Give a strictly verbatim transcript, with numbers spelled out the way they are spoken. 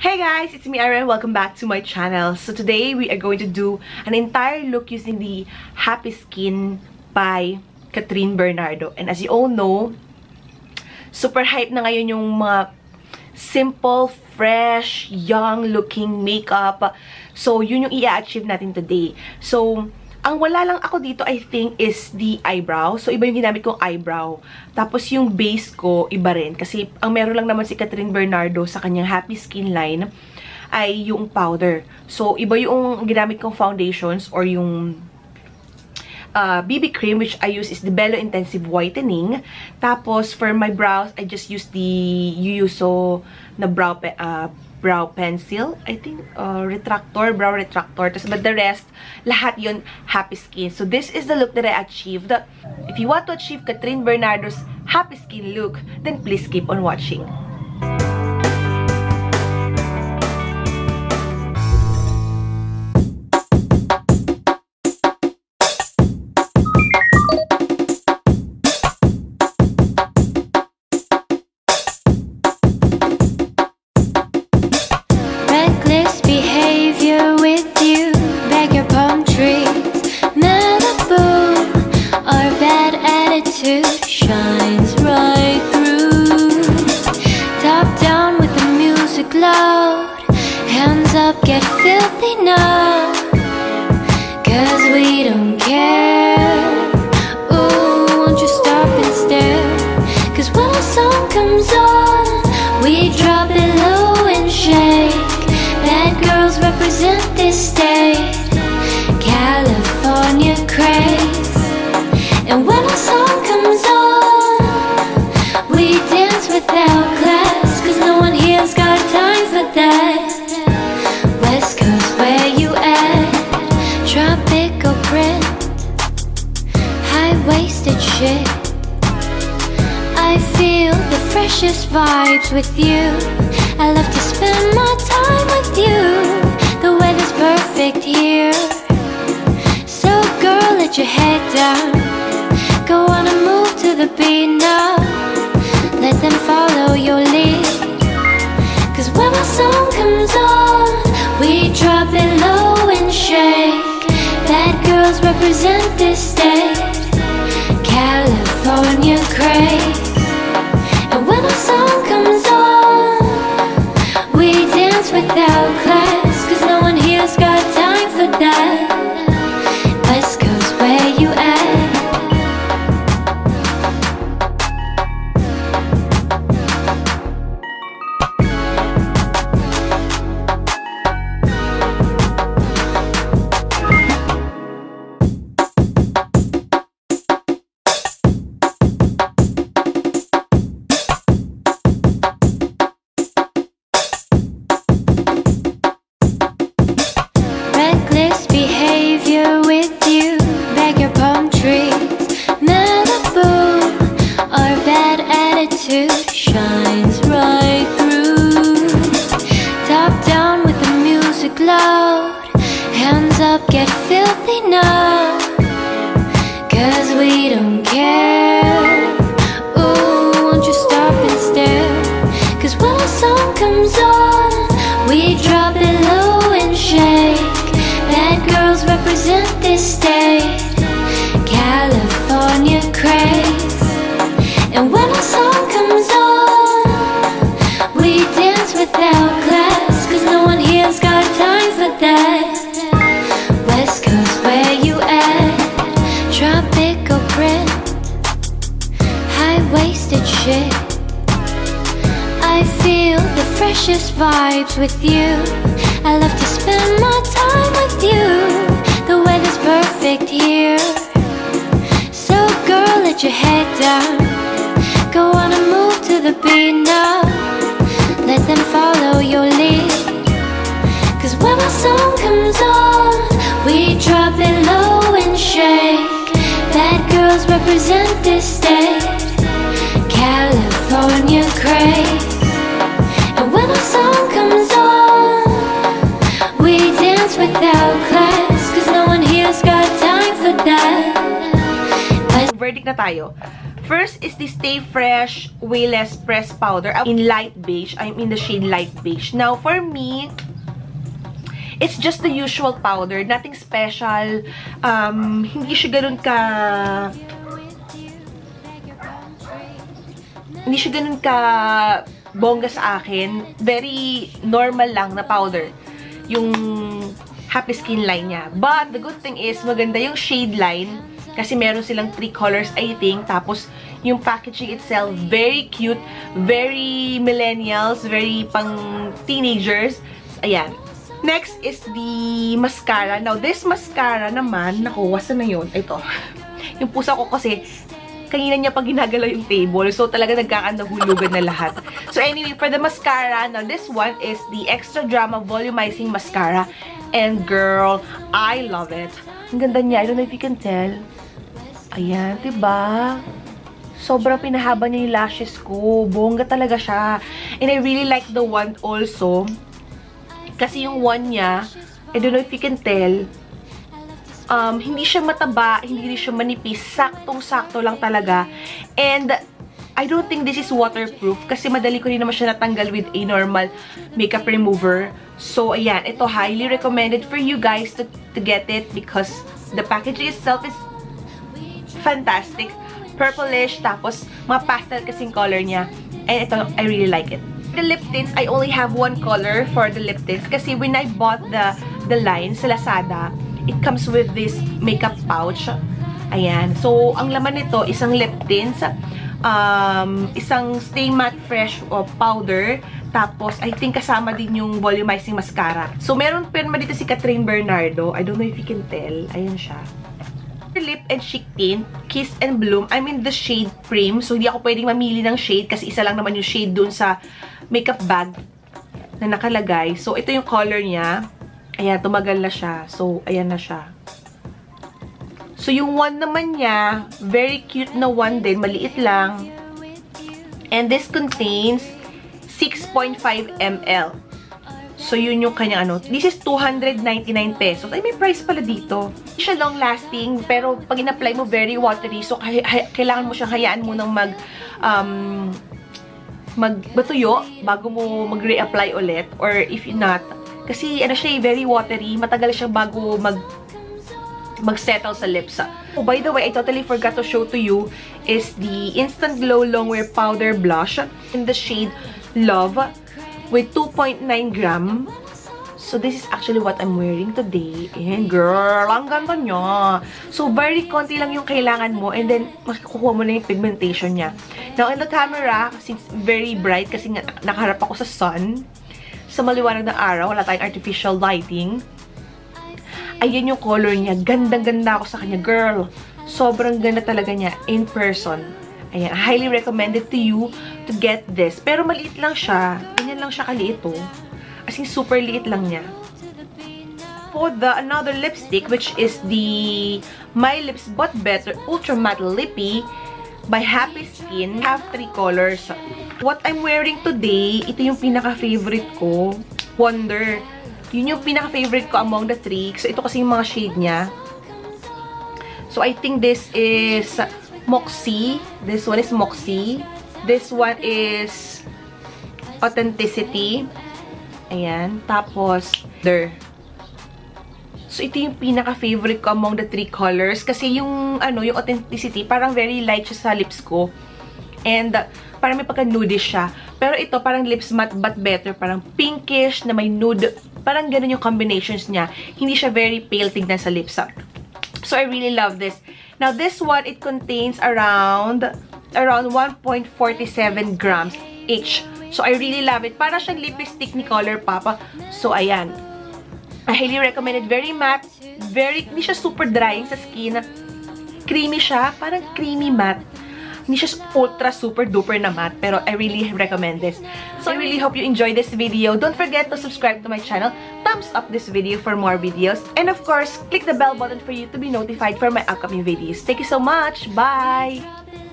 Hey guys, it's me Ariel. Welcome back to my channel. So today we are going to do an entire look using the Happy Skin by Kathryn Bernardo. And as you all know, super hype na ngayon yung mga simple, fresh, young looking makeup. So yun yung i-achieve natin today. So ang wala lang ako dito, I think, is the eyebrow. So, iba yung ginamit kong eyebrow. Tapos, yung base ko, iba rin. Kasi, ang meron lang naman si Kathryn Bernardo sa kanyang Happy Skin line ay yung powder. So, iba yung ginamit kong foundations or yung uh, B B cream, which I use is the Belo Intensive Whitening. Tapos, for my brows, I just use the Uyuso na brow pe uh, brow pencil, I think, uh, retractor, brow retractor. Tas, but the rest, lahat yun, Happy Skin. So, this is the look that I achieved. If you want to achieve Kathryn Bernardo's Happy Skin look, then please keep on watching. Vibes with you, I love to spend my time with you. The weather's perfect here, so girl, let your head down. Go on and move to the beat now. Let them follow your lead, cause when our song comes on, we drop it low and shake. Bad girls represent this state, California craze. When our song comes on, we dance without class, cause no one here's got time for that. West Coast, where you vibes with you, I love to spend my time with you. The weather's perfect here, so girl, let your head down. Go on and move to the beat now. Let them follow your lead, cause when our song comes on, we drop it low and shake. Bad girls represent this state, California craze. When our song comes on, we dance without class, cause no one here's got time for that. Verdict na tayo. First is the Stay Fresh Way Less Press Powder in light beige. I'm in the shade light beige. Now, for me, it's just the usual powder. Nothing special. Um, hindi siya ganun ka... Hindi siya ganun ka bongga sa akin. Very normal lang na powder. Yung Happy Skin line niya. But the good thing is, maganda yung shade line. Kasi meron silang three colors, I think. Tapos, yung packaging itself, very cute. Very millennials. Very pang-teenagers. Ayan. Next is the mascara. Now, this mascara naman, naku, wasa na yun. Ito. Yung pusa ko kasi, kanina niya pa ginagalaw yung table. So, talaga nagkakandahulugan na lahat. So, anyway, for the mascara, now, this one is the Extra Drama Volumizing Mascara. And, girl, I love it. Ang ganda niya. I don't know if you can tell. Ayan, diba? Sobrang pinahaba niya yung lashes ko. Bongga talaga siya. And I really like the wand also. Kasi yung wand niya, I don't know if you can tell, um, hindi siya mataba, hindi siya manipis. Saktong-sakto lang talaga. And I don't think this is waterproof. Kasi madali ko rin naman siya natanggal with a normal makeup remover. So, ayan. Ito, highly recommended for you guys to, to get it because the packaging itself is fantastic. Purplish, tapos mga pastel kasing color niya. And ito, I really like it. The lip tints, I only have one color for the lip tints kasi when I bought the, the line sa Lazada, it comes with this makeup pouch. Ayan. So, ang laman nito, isang lip tints, um, isang Stay Matte Fresh o powder, tapos, I think kasama din yung volumizing mascara. So, meron pirma dito si Kathryn Bernardo. I don't know if you can tell. Ayan siya. Lip and Cheek Tint Kiss and Bloom. I'm in the shade Prime. So, hindi ako pwedeng mamili ng shade kasi isa lang naman yung shade dun sa makeup bag na nakalagay. So, ito yung color niya. Ayan, tumagal na siya. So, ayan na siya. So, yung one naman niya, very cute na one din. Maliit lang. And this contains six point five milliliters. So, yun yung kanyang ano. This is two hundred ninety-nine pesos. Ay, may price pala dito. Hindi siya long-lasting, pero pag in-apply mo, very watery. So, kailangan mo siyang hayaan munang mag, um, magbatuyo bago mo mag-reapply ulit. Or if not, kasi ano siya, very watery. Matagal siya bago mag mag-settle sa lips. Oh, by the way, I totally forgot to show to you is the Instant Glow Long Wear Powder Blush in the shade Love with two point nine grams. So, this is actually what I'm wearing today. And girl, ang ganda niya. So, very konti lang yung kailangan mo and then, makukuha mo na yung pigmentation niya. Now, in the camera, kasi it's very bright kasi nakaharap ako sa sun. Sa maliwanag na araw, wala tayong artificial lighting. Ayan yung color niya. Gandang-ganda ako sa kanya. Girl, sobrang ganda talaga niya in person. Ayan, highly recommended to you to get this. Pero maliit lang siya. Ganyan lang siya kaliit, oh. As in, super liit lang niya. For the another lipstick, which is the My Lips But Better Ultra Matte Lippy by Happy Skin. I have three colors. What I'm wearing today, ito yung pinaka-favorite ko. Wonder. Yun yung pinaka-favorite ko among the three. So, ito kasi yung mga shade niya. So, I think this is Moxie. This one is Moxie. This one is Authenticity. Ayan. Tapos, there. So, ito yung pinaka-favorite ko among the three colors. Kasi yung, ano, yung Authenticity, parang very light siya sa lips ko. And, uh, parang may pagka-nudish siya. Pero ito, parang lips matte but better. Parang pinkish na may nude. Parang ganun yung combinations niya. Hindi siya very pale tignan sa lips. So, I really love this. Now, this one, it contains around around one point four seven grams each. So, I really love it. Para siyang lipstick ni Color Papa. So, ayan. I highly recommend it. Very matte. Very, hindi siya super drying sa skin. Creamy siya. Parang creamy matte. Hindi siya ultra super duper na matte. Pero, I really recommend this. So, I really hope you enjoy this video. Don't forget to subscribe to my channel. Thumbs up this video for more videos. And of course, click the bell button for you to be notified for my upcoming videos. Thank you so much. Bye!